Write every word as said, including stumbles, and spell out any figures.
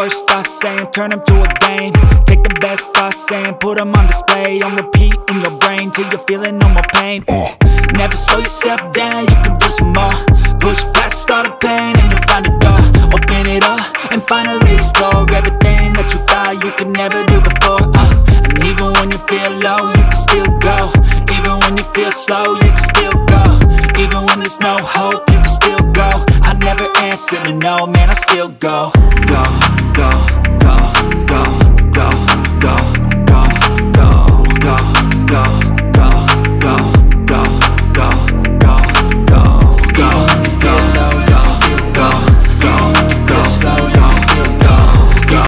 Worst thoughts saying, turn them to a game. Take the best thoughts saying, put them on display. On repeat in your brain till you're feeling no more pain. uh. Never slow yourself down, you can do some more. Push past all the pain and you'll find a door. Open it up and finally explore everything that you thought you could never do before. uh. And even when you feel low, you can still go. Even when you feel slow, you can still go. Even when there's no hope, you can still go. I never answer to no, man, I still go.